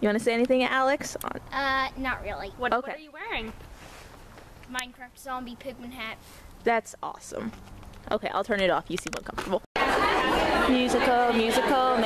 You want to say anything, Alex? Not really. What are you wearing? Minecraft zombie pigman hat. That's awesome. Okay, I'll turn it off. You seem uncomfortable. Musical, musical.